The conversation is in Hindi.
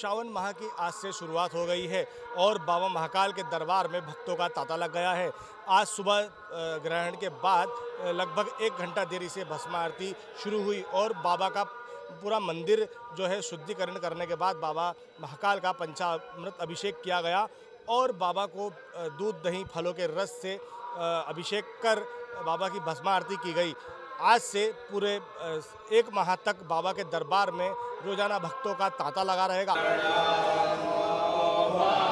श्रावण माह की आज से शुरुआत हो गई है और बाबा महाकाल के दरबार में भक्तों का तांता लग गया है। आज सुबह ग्रहण के बाद लगभग 1 घंटा देरी से भस्मारती शुरू हुई और बाबा का पूरा मंदिर जो है शुद्धिकरण करने के बाद बाबा महाकाल का पंचामृत अभिषेक किया गया और बाबा को दूध दही फलों के रस से अभिषेक कर बाबा की भस्मारती की गई। आज से पूरे 1 माह तक बाबा के दरबार में रोजाना भक्तों का तांता लगा रहेगा।